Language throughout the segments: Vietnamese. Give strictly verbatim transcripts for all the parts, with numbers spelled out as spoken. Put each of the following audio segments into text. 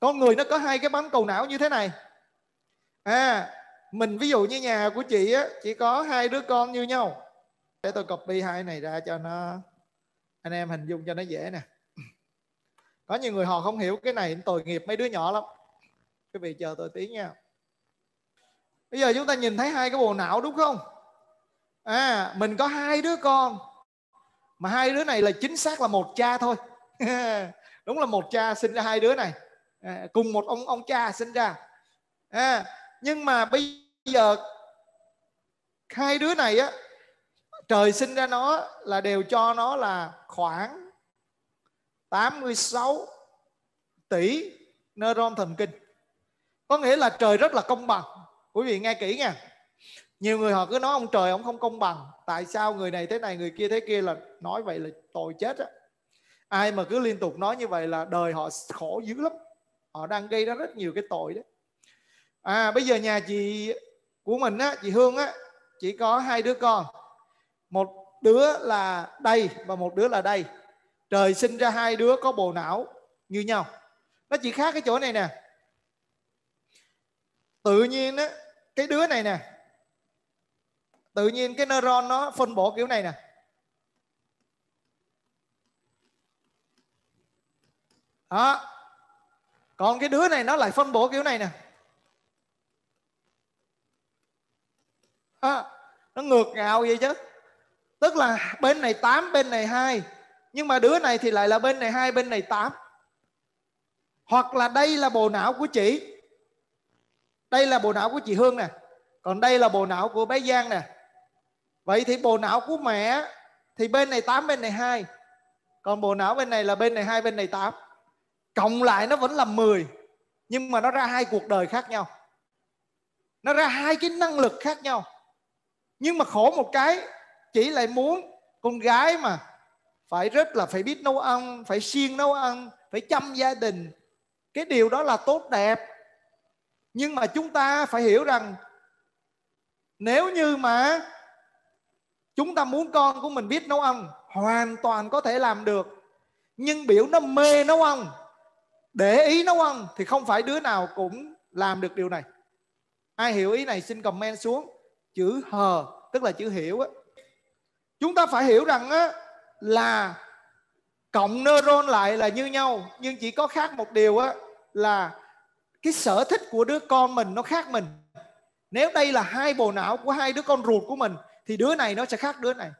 Con người nó có hai cái bấm cầu não như thế này. À, mình ví dụ như nhà của chị á, chị có hai đứa con như nhau. Để tôi copy hai này ra cho nó, anh em hình dung cho nó dễ nè. Có nhiều người họ không hiểu cái này, tội nghiệp mấy đứa nhỏ lắm. Quý vị chờ tôi tí nha. Bây giờ chúng ta nhìn thấy hai cái bộ não đúng không? À, mình có hai đứa con, mà hai đứa này là chính xác là một cha thôi. Đúng là một cha sinh ra hai đứa này, à, cùng một ông ông cha sinh ra. À, nhưng mà bây giờ hai đứa này á, trời sinh ra nó là đều cho nó là khoảng tám mươi sáu tỷ neuron thần kinh. Có nghĩa là trời rất là công bằng. Quý vị nghe kỹ nha. Nhiều người họ cứ nói ông trời ông không công bằng. Tại sao người này thế này, người kia thế kia, là nói vậy là tội chết á. Ai mà cứ liên tục nói như vậy là đời họ khổ dữ lắm. Họ đang gây ra rất nhiều cái tội đấy. À, bây giờ nhà chị của mình á, chị Hương á, chỉ có hai đứa con. Một đứa là đây và một đứa là đây. Trời sinh ra hai đứa có bộ não như nhau. Nó chỉ khác cái chỗ này nè. Tự nhiên á, cái đứa này nè, tự nhiên cái neuron nó phân bổ kiểu này nè. Đó. Còn cái đứa này nó lại phân bổ kiểu này nè. À, nó ngược ngạo vậy chứ. Tức là bên này tám, bên này hai. Nhưng mà đứa này thì lại là bên này hai, bên này tám. Hoặc là đây là bộ não của chị. Đây là bộ não của chị Hương nè. Còn đây là bộ não của bé Giang nè. Vậy thì bộ não của mẹ thì bên này tám, bên này hai. Còn bộ não bên này là bên này hai, bên này tám. Cộng lại nó vẫn là mười. Nhưng mà nó ra hai cuộc đời khác nhau. Nó ra hai cái năng lực khác nhau. Nhưng mà khổ một cái, chị lại muốn con gái mà phải rất là phải biết nấu ăn, phải siêng nấu ăn, phải chăm gia đình. Cái điều đó là tốt đẹp. Nhưng mà chúng ta phải hiểu rằng nếu như mà chúng ta muốn con của mình biết nấu ăn, hoàn toàn có thể làm được. Nhưng biểu nó mê nấu ăn, để ý nấu ăn thì không phải đứa nào cũng làm được điều này. Ai hiểu ý này xin comment xuống. Chữ hờ tức là chữ hiểu á. Chúng ta phải hiểu rằng á, là cộng neuron lại là như nhau. Nhưng chỉ có khác một điều á, là cái sở thích của đứa con mình nó khác mình. Nếu đây là hai bộ não của hai đứa con ruột của mình thì đứa này nó sẽ khác đứa này.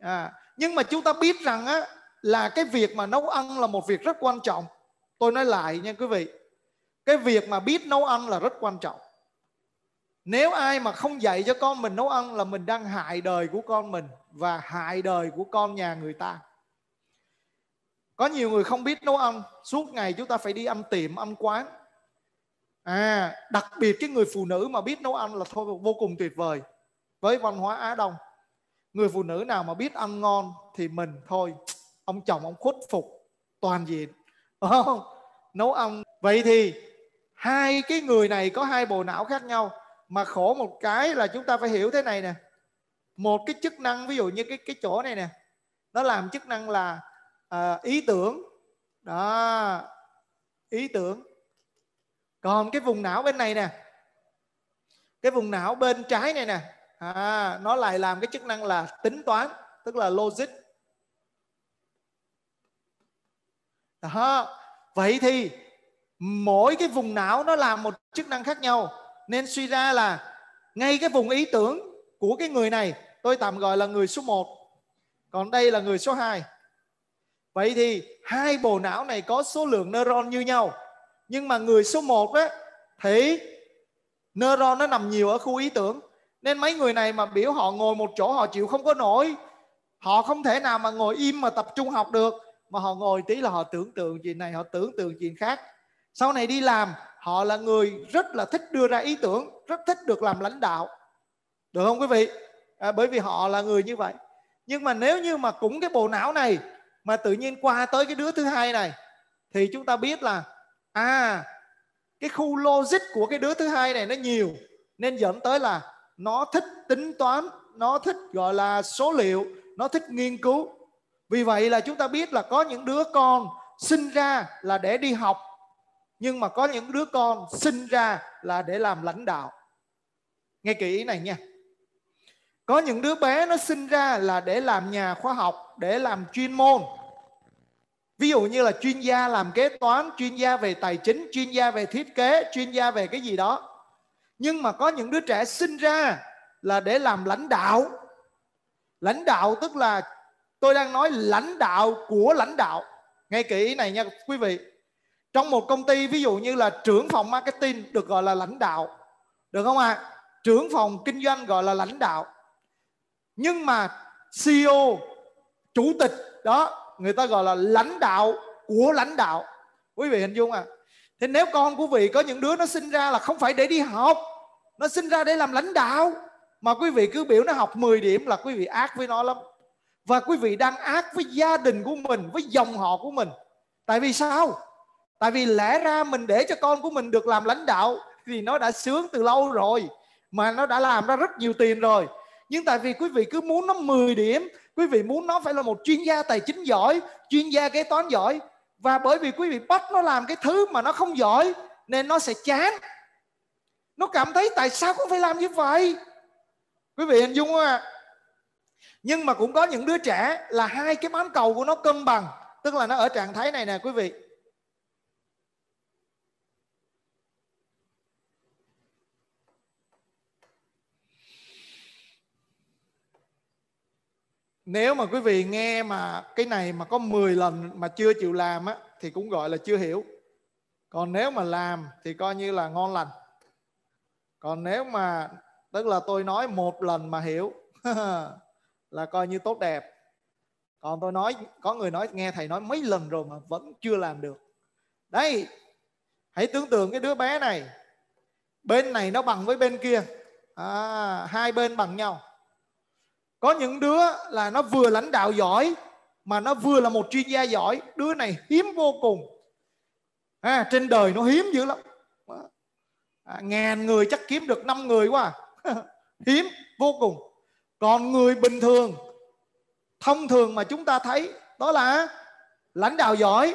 À, nhưng mà chúng ta biết rằng á, là cái việc mà nấu ăn là một việc rất quan trọng. Tôi nói lại nha quý vị. Cái việc mà biết nấu ăn là rất quan trọng. Nếu ai mà không dạy cho con mình nấu ăn là mình đang hại đời của con mình và hại đời của con nhà người ta. Có nhiều người không biết nấu ăn, suốt ngày chúng ta phải đi ăn tiệm, ăn quán. À, đặc biệt cái người phụ nữ mà biết nấu ăn là thôi vô cùng tuyệt vời. Với văn hóa Á Đông, người phụ nữ nào mà biết ăn ngon thì mình thôi, ông chồng ông khuất phục toàn diện. Không, nấu ăn. Vậy thì hai cái người này có hai bộ não khác nhau. Mà khổ một cái là chúng ta phải hiểu thế này nè. Một cái chức năng, ví dụ như cái cái chỗ này nè, nó làm chức năng là à, ý tưởng. Đó, ý tưởng. Còn cái vùng não bên này nè, cái vùng não bên trái này nè, à, nó lại làm cái chức năng là tính toán, tức là logic. Đó. Vậy thì mỗi cái vùng não nó làm một chức năng khác nhau. Nên suy ra là ngay cái vùng ý tưởng của cái người này tôi tạm gọi là người số một. Còn đây là người số hai. Vậy thì hai bộ não này có số lượng neuron như nhau. Nhưng mà người số một á, thì neuron nó nằm nhiều ở khu ý tưởng. Nên mấy người này mà biểu họ ngồi một chỗ họ chịu không có nổi. Họ không thể nào mà ngồi im mà tập trung học được. Mà họ ngồi tí là họ tưởng tượng chuyện này, họ tưởng tượng chuyện khác. Sau này đi làm, họ là người rất là thích đưa ra ý tưởng, rất thích được làm lãnh đạo. Được không quý vị? À, bởi vì họ là người như vậy. Nhưng mà nếu như mà cũng cái bộ não này mà tự nhiên qua tới cái đứa thứ hai này thì chúng ta biết là à, cái khu logic của cái đứa thứ hai này nó nhiều. Nên dẫn tới là nó thích tính toán, nó thích gọi là số liệu, nó thích nghiên cứu. Vì vậy là chúng ta biết là có những đứa con sinh ra là để đi học, Nhưng mà có những đứa con sinh ra là để làm lãnh đạo. Nghe kỹ ý này nha. Có những đứa bé nó sinh ra là để làm nhà khoa học, để làm chuyên môn. Ví dụ như là chuyên gia làm kế toán, chuyên gia về tài chính, chuyên gia về thiết kế, chuyên gia về cái gì đó. Nhưng mà có những đứa trẻ sinh ra là để làm lãnh đạo. Lãnh đạo tức là tôi đang nói lãnh đạo của lãnh đạo. Nghe kỹ ý này nha quý vị. Trong một công ty ví dụ như là trưởng phòng marketing được gọi là lãnh đạo. Được không ạ? À? Trưởng phòng kinh doanh gọi là lãnh đạo. Nhưng mà xê e ô, chủ tịch đó, người ta gọi là lãnh đạo của lãnh đạo. Quý vị hình dung à? Thế nếu con của vị có những đứa nó sinh ra là không phải để đi học, nó sinh ra để làm lãnh đạo, mà quý vị cứ biểu nó học mười điểm là quý vị ác với nó lắm. Và quý vị đang ác với gia đình của mình, với dòng họ của mình. Tại vì sao? Tại vì lẽ ra mình để cho con của mình được làm lãnh đạo thì nó đã sướng từ lâu rồi, mà nó đã làm ra rất nhiều tiền rồi. Nhưng tại vì quý vị cứ muốn nó mười điểm, quý vị muốn nó phải là một chuyên gia tài chính giỏi, chuyên gia kế toán giỏi. Và bởi vì quý vị bắt nó làm cái thứ mà nó không giỏi nên nó sẽ chán. Nó cảm thấy tại sao cũng phải làm như vậy. Quý vị hình dung không ạ? Nhưng mà cũng có những đứa trẻ là hai cái bán cầu của nó cân bằng. Tức là nó ở trạng thái này nè quý vị. Nếu mà quý vị nghe mà cái này mà có mười lần mà chưa chịu làm á, thì cũng gọi là chưa hiểu. Còn nếu mà làm thì coi như là ngon lành. Còn nếu mà tức là tôi nói một lần mà hiểu là coi như tốt đẹp. Còn tôi nói, có người nói nghe thầy nói mấy lần rồi mà vẫn chưa làm được. Đấy, hãy tưởng tượng cái đứa bé này, bên này nó bằng với bên kia à, hai bên bằng nhau. Có những đứa là nó vừa lãnh đạo giỏi mà nó vừa là một chuyên gia giỏi. Đứa này hiếm vô cùng à, trên đời nó hiếm dữ lắm à, ngàn người chắc kiếm được năm người quá à. Hiếm vô cùng. Còn người bình thường thông thường mà chúng ta thấy đó là lãnh đạo giỏi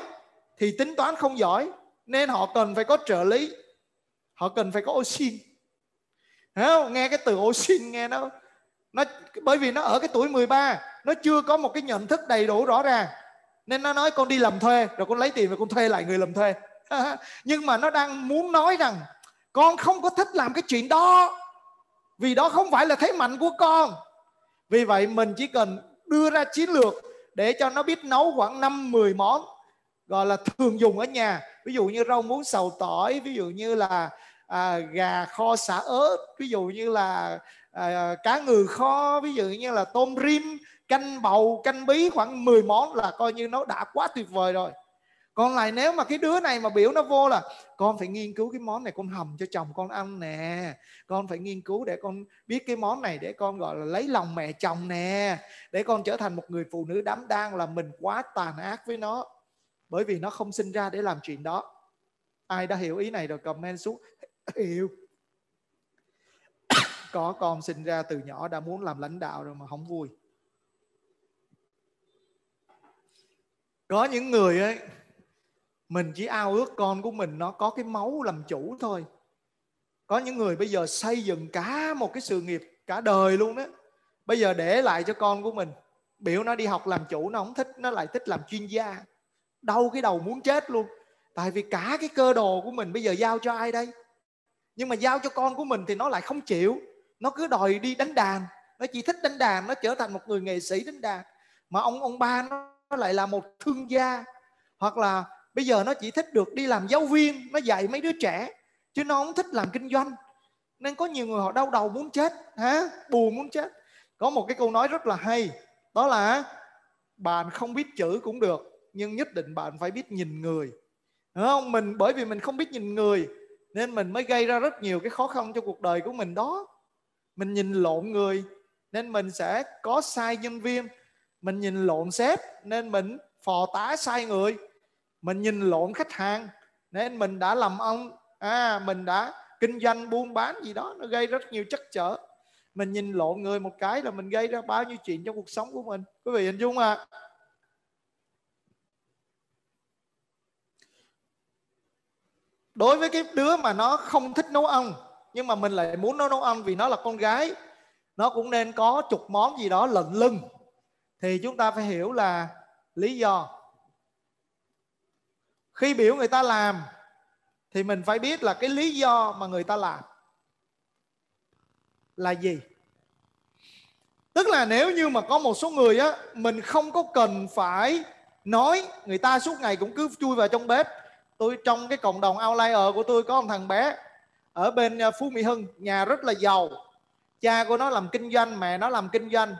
thì tính toán không giỏi, nên họ cần phải có trợ lý, họ cần phải có ô xin. Nghe cái từ ô xin nghe nó Nó, bởi vì nó ở cái tuổi mười ba, nó chưa có một cái nhận thức đầy đủ rõ ràng, nên nó nói con đi làm thuê rồi con lấy tiền và con thuê lại người làm thuê. Nhưng mà nó đang muốn nói rằng con không có thích làm cái chuyện đó, vì đó không phải là thế mạnh của con. Vì vậy mình chỉ cần đưa ra chiến lược để cho nó biết nấu khoảng năm mười món gọi là thường dùng ở nhà. Ví dụ như rau muống xào tỏi, ví dụ như là à, gà kho sả ớt, ví dụ như là À, cá ngừ kho, ví dụ như là tôm rim, canh bầu, canh bí, khoảng mười món là coi như nó đã quá tuyệt vời rồi. Còn lại nếu mà cái đứa này mà biểu nó vô là con phải nghiên cứu cái món này con hầm cho chồng con ăn nè, con phải nghiên cứu để con biết cái món này để con gọi là lấy lòng mẹ chồng nè, để con trở thành một người phụ nữ đảm đang, là mình quá tàn ác với nó. Bởi vì nó không sinh ra để làm chuyện đó. Ai đã hiểu ý này rồi comment xuống. Hiểu. Có con sinh ra từ nhỏ đã muốn làm lãnh đạo rồi mà không vui. Có những người ấy, mình chỉ ao ước con của mình nó có cái máu làm chủ thôi. Có những người bây giờ xây dựng cả một cái sự nghiệp cả đời luôn đó. Bây giờ để lại cho con của mình, biểu nó đi học làm chủ nó không thích, nó lại thích làm chuyên gia. Đau cái đầu muốn chết luôn. Tại vì cả cái cơ đồ của mình bây giờ giao cho ai đây? Nhưng mà giao cho con của mình thì nó lại không chịu. Nó cứ đòi đi đánh đàn. Nó chỉ thích đánh đàn. Nó trở thành một người nghệ sĩ đánh đàn. Mà ông ông ba nó, nó lại là một thương gia. Hoặc là bây giờ nó chỉ thích được đi làm giáo viên. Nó dạy mấy đứa trẻ. Chứ nó không thích làm kinh doanh. Nên có nhiều người họ đau đầu muốn chết. Hả? Buồn muốn chết. Có một cái câu nói rất là hay. Đó là bạn không biết chữ cũng được. Nhưng nhất định bạn phải biết nhìn người. Đúng không? Mình, bởi vì mình không biết nhìn người. Nên mình mới gây ra rất nhiều cái khó khăn cho cuộc đời của mình đó. Mình nhìn lộn người nên mình sẽ có sai nhân viên. Mình nhìn lộn sếp nên mình phò tá sai người. Mình nhìn lộn khách hàng nên mình đã làm ông à, mình đã kinh doanh buôn bán gì đó, nó gây rất nhiều trắc trở. Mình nhìn lộn người một cái là mình gây ra bao nhiêu chuyện trong cuộc sống của mình. Quý vị hình dung à? Đối với cái đứa mà nó không thích nấu ăn nhưng mà mình lại muốn nó nấu ăn vì nó là con gái, nó cũng nên có chục món gì đó lận lưng. Thì chúng ta phải hiểu là lý do. Khi biểu người ta làm thì mình phải biết là cái lý do mà người ta làm là gì. Tức là nếu như mà có một số người á, mình không có cần phải nói, người ta suốt ngày cũng cứ chui vào trong bếp. Tôi trong cái cộng đồng outlier của tôi có một thằng bé ở bên Phú Mỹ Hưng, nhà rất là giàu, cha của nó làm kinh doanh, mẹ nó làm kinh doanh.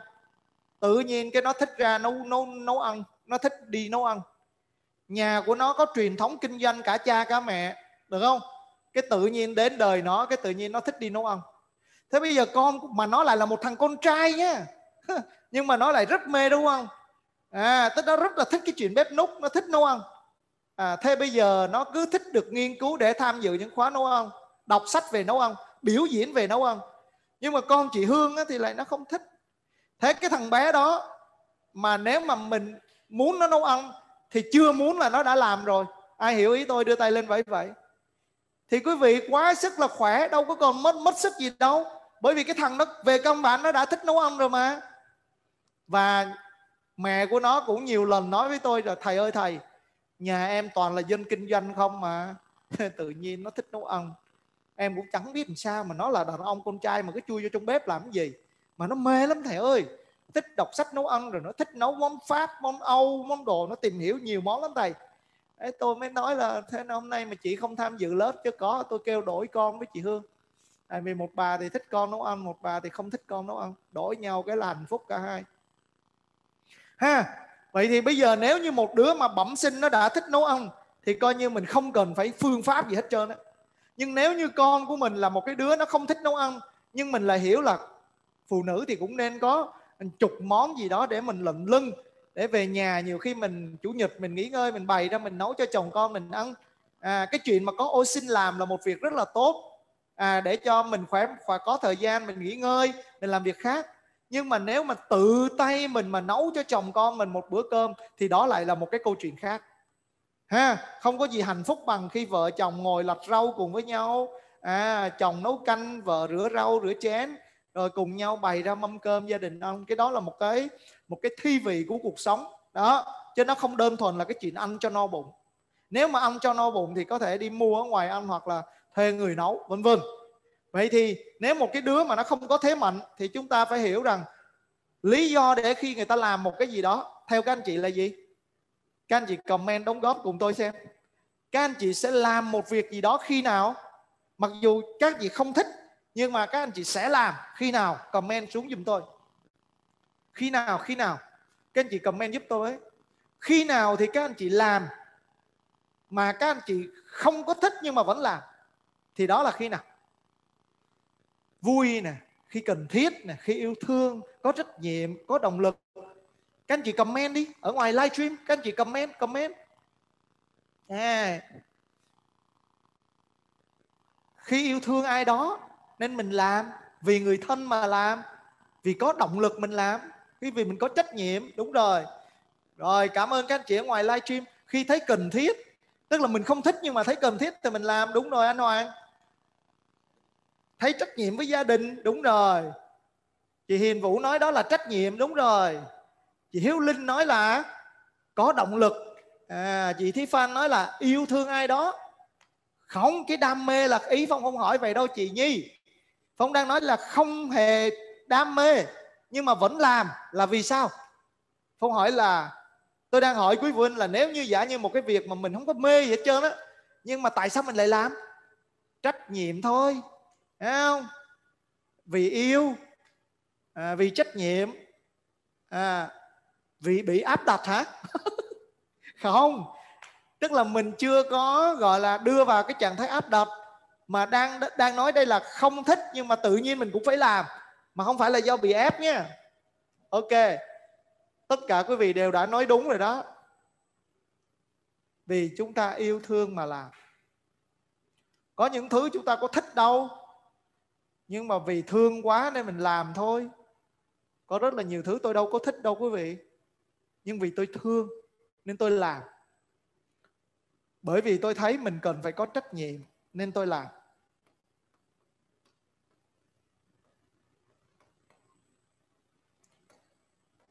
Tự nhiên cái nó thích ra nấu nấu nấu ăn, nó thích đi nấu ăn. Nhà của nó có truyền thống kinh doanh cả cha cả mẹ, được không? Cái tự nhiên đến đời nó, cái tự nhiên nó thích đi nấu ăn. Thế bây giờ con mà nó lại là một thằng con trai nhá, nhưng mà nó lại rất mê đúng không? À, tức nó rất là thích cái chuyện bếp núc, nó thích nấu ăn. À, thế bây giờ nó cứ thích được nghiên cứu để tham dự những khóa nấu ăn, đọc sách về nấu ăn, biểu diễn về nấu ăn. Nhưng mà con chị Hương á, thì lại nó không thích. Thế cái thằng bé đó mà nếu mà mình muốn nó nấu ăn thì chưa muốn là nó đã làm rồi. Ai hiểu ý tôi đưa tay lên vậy vậy. Thì quý vị quá sức là khỏe, đâu có còn mất mất sức gì đâu. Bởi vì cái thằng nó về căn bản nó đã thích nấu ăn rồi mà. Và mẹ của nó cũng nhiều lần nói với tôi là thầy ơi thầy, nhà em toàn là dân kinh doanh không mà tự nhiên nó thích nấu ăn. Em cũng chẳng biết làm sao mà nó là đàn ông con trai mà cứ chui vô trong bếp làm cái gì. Mà nó mê lắm thầy ơi. Thích đọc sách nấu ăn rồi nó thích nấu món Pháp, món Âu, món đồ. Nó tìm hiểu nhiều món lắm thầy. Ê, tôi mới nói là thế hôm nay mà chị không tham dự lớp chứ có. Tôi kêu đổi con với chị Hương. Tại vì một bà thì thích con nấu ăn, một bà thì không thích con nấu ăn. Đổi nhau cái là hạnh phúc cả hai. Ha. Vậy thì bây giờ nếu như một đứa mà bẩm sinh nó đã thích nấu ăn thì coi như mình không cần phải phương pháp gì hết trơn á. Nhưng nếu như con của mình là một cái đứa nó không thích nấu ăn, nhưng mình lại hiểu là phụ nữ thì cũng nên có chục món gì đó để mình lận lưng, để về nhà nhiều khi mình chủ nhật mình nghỉ ngơi, mình bày ra mình nấu cho chồng con mình ăn. À, cái chuyện mà có ô xin làm là một việc rất là tốt, à, để cho mình khỏe và có thời gian mình nghỉ ngơi, mình làm việc khác. Nhưng mà nếu mà tự tay mình mà nấu cho chồng con mình một bữa cơm thì đó lại là một cái câu chuyện khác. Ha, không có gì hạnh phúc bằng khi vợ chồng ngồi lặt rau cùng với nhau. À, chồng nấu canh, vợ rửa rau, rửa chén, rồi cùng nhau bày ra mâm cơm gia đình ăn. Cái đó là một cái một cái thi vị của cuộc sống đó, chứ nó không đơn thuần là cái chuyện ăn cho no bụng. Nếu mà ăn cho no bụng thì có thể đi mua ở ngoài ăn hoặc là thuê người nấu, vân vân. Vậy thì nếu một cái đứa mà nó không có thế mạnh thì chúng ta phải hiểu rằng lý do để khi người ta làm một cái gì đó, theo các anh chị là gì? Các anh chị comment đóng góp cùng tôi xem. Các anh chị sẽ làm một việc gì đó khi nào? Mặc dù các anh chị không thích, nhưng mà các anh chị sẽ làm khi nào? Comment xuống giùm tôi. Khi nào? Khi nào? Các anh chị comment giúp tôi ấy. Khi nào thì các anh chị làm mà các anh chị không có thích nhưng mà vẫn làm? Thì đó là khi nào? Vui nè, khi cần thiết nè, khi yêu thương, có trách nhiệm, có động lực. Các anh chị comment đi, ở ngoài livestream các anh chị comment, comment. À, khi yêu thương ai đó nên mình làm, vì người thân mà làm, vì có động lực mình làm, vì mình có trách nhiệm, đúng rồi. Rồi, cảm ơn các anh chị ở ngoài livestream. Khi thấy cần thiết, tức là mình không thích nhưng mà thấy cần thiết thì mình làm, đúng rồi anh Hoàng. Thấy trách nhiệm với gia đình, đúng rồi. Chị Hiền Vũ nói đó là trách nhiệm, đúng rồi. Chị Hiếu Linh nói là có động lực. À, chị Thí Phan nói là yêu thương ai đó. Không, cái đam mê là ý Phong không hỏi vậy đâu chị Nhi. Phong đang nói là không hề đam mê nhưng mà vẫn làm là vì sao? Phong hỏi là, tôi đang hỏi quý phụ huynh là nếu như giả như một cái việc mà mình không có mê gì hết trơn á, nhưng mà tại sao mình lại làm? Trách nhiệm thôi, thấy không? Vì yêu, à, vì trách nhiệm, à, vì bị áp đặt hả? Không, tức là mình chưa có gọi là đưa vào cái trạng thái áp đặt, mà đang đang nói đây là không thích nhưng mà tự nhiên mình cũng phải làm, mà không phải là do bị ép nha. Ok, tất cả quý vị đều đã nói đúng rồi đó, vì chúng ta yêu thương mà làm. Có những thứ chúng ta có thích đâu, nhưng mà vì thương quá nên mình làm thôi. Có rất là nhiều thứ tôi đâu có thích đâu quý vị, nhưng vì tôi thương nên tôi làm. Bởi vì tôi thấy mình cần phải có trách nhiệm nên tôi làm.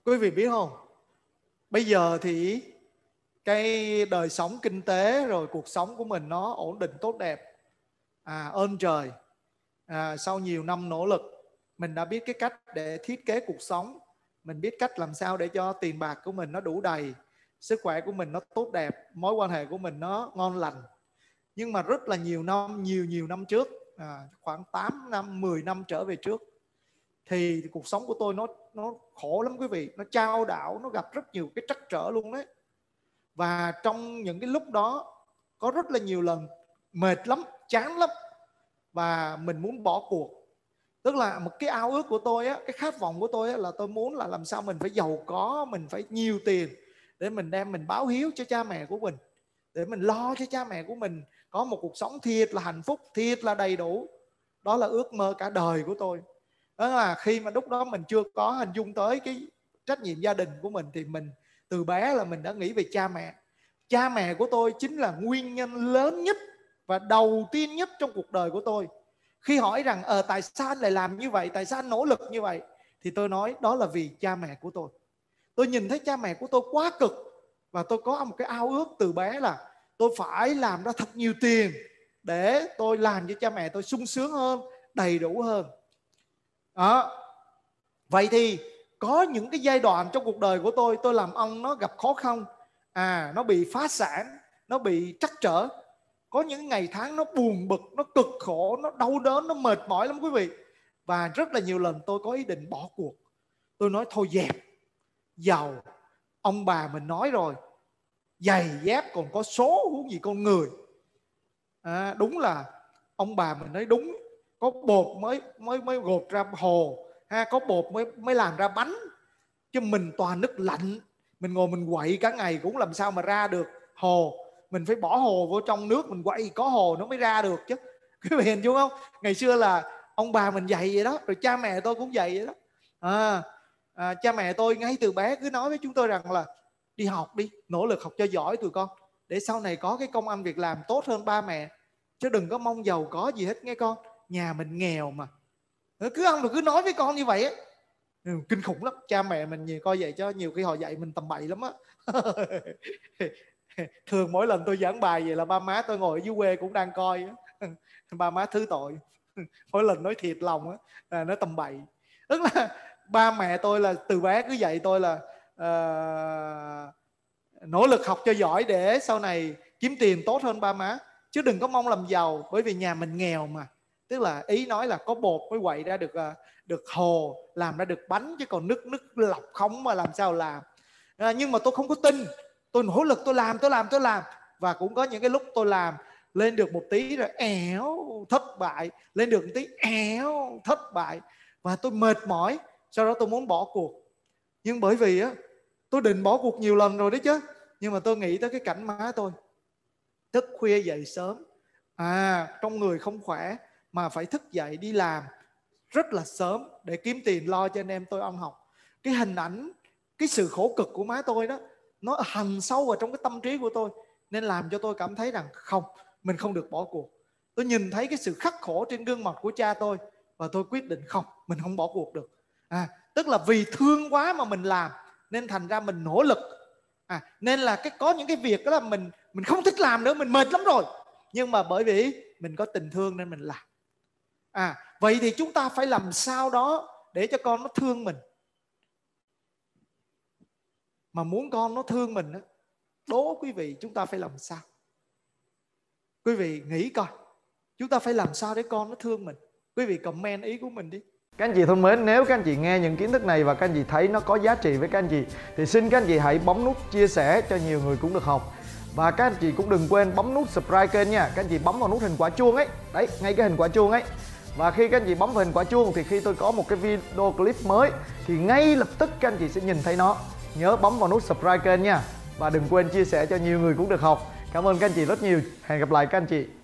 Quý vị biết không? Bây giờ thì cái đời sống kinh tế rồi cuộc sống của mình nó ổn định tốt đẹp. À, ơn trời. À, sau nhiều năm nỗ lực, mình đã biết cái cách để thiết kế cuộc sống. Mình biết cách làm sao để cho tiền bạc của mình nó đủ đầy, sức khỏe của mình nó tốt đẹp, mối quan hệ của mình nó ngon lành. Nhưng mà rất là nhiều năm, nhiều nhiều năm trước, à, khoảng tám năm, mười năm trở về trước, thì cuộc sống của tôi nó, nó khổ lắm quý vị. Nó chao đảo, nó gặp rất nhiều cái trắc trở luôn đấy. Và trong những cái lúc đó, có rất là nhiều lần mệt lắm, chán lắm, và mình muốn bỏ cuộc. Tức là một cái ao ước của tôi á, cái khát vọng của tôi á, là tôi muốn là làm sao mình phải giàu có, mình phải nhiều tiền để mình đem mình báo hiếu cho cha mẹ của mình, để mình lo cho cha mẹ của mình có một cuộc sống thiệt là hạnh phúc, thiệt là đầy đủ. Đó là ước mơ cả đời của tôi. Đó là khi mà lúc đó mình chưa có hình dung tới cái trách nhiệm gia đình của mình, thì mình từ bé là mình đã nghĩ về cha mẹ. Cha mẹ của tôi chính là nguyên nhân lớn nhất và đầu tiên nhất trong cuộc đời của tôi. Khi hỏi rằng ờ, tại sao anh lại làm như vậy, tại sao anh nỗ lực như vậy, thì tôi nói đó là vì cha mẹ của tôi. Tôi nhìn thấy cha mẹ của tôi quá cực, và tôi có một cái ao ước từ bé là tôi phải làm ra thật nhiều tiền để tôi làm cho cha mẹ tôi sung sướng hơn, đầy đủ hơn. Đó. Vậy thì có những cái giai đoạn trong cuộc đời của tôi, tôi làm ông nó gặp khó khăn, à, nó bị phá sản, nó bị trắc trở. Có những ngày tháng nó buồn bực, nó cực khổ, nó đau đớn, nó mệt mỏi lắm quý vị. Và rất là nhiều lần tôi có ý định bỏ cuộc. Tôi nói thôi dẹp, giàu, ông bà mình nói rồi, giày dép còn có số, huống gì con người. À, đúng là ông bà mình nói đúng, có bột mới mới mới gột ra hồ, ha, có bột mới mới làm ra bánh, chứ mình toàn nước lạnh, mình ngồi mình quậy cả ngày cũng làm sao mà ra được hồ. Mình phải bỏ hồ vô trong nước, mình quậy có hồ nó mới ra được chứ. Quý vị hình dung không? Ngày xưa là ông bà mình dạy vậy đó, rồi cha mẹ tôi cũng dạy vậy đó. À, à, cha mẹ tôi ngay từ bé cứ nói với chúng tôi rằng là đi học đi, nỗ lực học cho giỏi tụi con, để sau này có cái công ăn việc làm tốt hơn ba mẹ, chứ đừng có mong giàu có gì hết nghe con, nhà mình nghèo mà. Cứ ăn rồi cứ nói với con như vậy ấy. Kinh khủng lắm. Cha mẹ mình nhiều coi vậy cho nhiều khi họ dạy mình tầm bậy lắm á. Thường mỗi lần tôi giảng bài vậy là ba má tôi ngồi ở dưới quê cũng đang coi. Ba má thứ tội. Mỗi lần nói thiệt lòng là nó tầm bậy. Tức là ba mẹ tôi là từ bé cứ dạy tôi là uh, nỗ lực học cho giỏi để sau này kiếm tiền tốt hơn ba má, chứ đừng có mong làm giàu, bởi vì nhà mình nghèo mà. Tức là ý nói là có bột mới quậy ra được, được hồ, làm ra được bánh, chứ còn nước nước lọc không mà làm sao làm. À, nhưng mà tôi không có tin. Tôi nỗ lực, tôi làm, tôi làm, tôi làm. Và cũng có những cái lúc tôi làm lên được một tí rồi éo, thất bại. Lên được một tí éo, thất bại. Và tôi mệt mỏi. Sau đó tôi muốn bỏ cuộc. Nhưng bởi vì á, tôi định bỏ cuộc nhiều lần rồi đấy chứ. Nhưng mà tôi nghĩ tới cái cảnh má tôi thức khuya dậy sớm, à, trong người không khỏe mà phải thức dậy đi làm rất là sớm để kiếm tiền lo cho anh em tôi ăn học. Cái hình ảnh, cái sự khổ cực của má tôi đó, nó hằn sâu vào trong cái tâm trí của tôi, nên làm cho tôi cảm thấy rằng không, mình không được bỏ cuộc. Tôi nhìn thấy cái sự khắc khổ trên gương mặt của cha tôi, và tôi quyết định không, mình không bỏ cuộc được. à, Tức là vì thương quá mà mình làm, nên thành ra mình nỗ lực. à, Nên là cái, có những cái việc đó là mình, mình không thích làm nữa, mình mệt lắm rồi, nhưng mà bởi vì mình có tình thương nên mình làm. à, Vậy thì chúng ta phải làm sao đó để cho con nó thương mình. Mà muốn con nó thương mình đó, đố quý vị chúng ta phải làm sao? Quý vị nghĩ coi, chúng ta phải làm sao để con nó thương mình? Quý vị comment ý của mình đi. Các anh chị thân mến, nếu các anh chị nghe những kiến thức này và các anh chị thấy nó có giá trị với các anh chị, thì xin các anh chị hãy bấm nút chia sẻ cho nhiều người cũng được học. Và các anh chị cũng đừng quên bấm nút subscribe kênh nha. Các anh chị bấm vào nút hình quả chuông ấy. Đấy, ngay cái hình quả chuông ấy. Và khi các anh chị bấm vào hình quả chuông thì khi tôi có một cái video clip mới thì ngay lập tức các anh chị sẽ nhìn thấy nó. Nhớ bấm vào nút subscribe kênh nha. Và đừng quên chia sẻ cho nhiều người cũng được học. Cảm ơn các anh chị rất nhiều. Hẹn gặp lại các anh chị.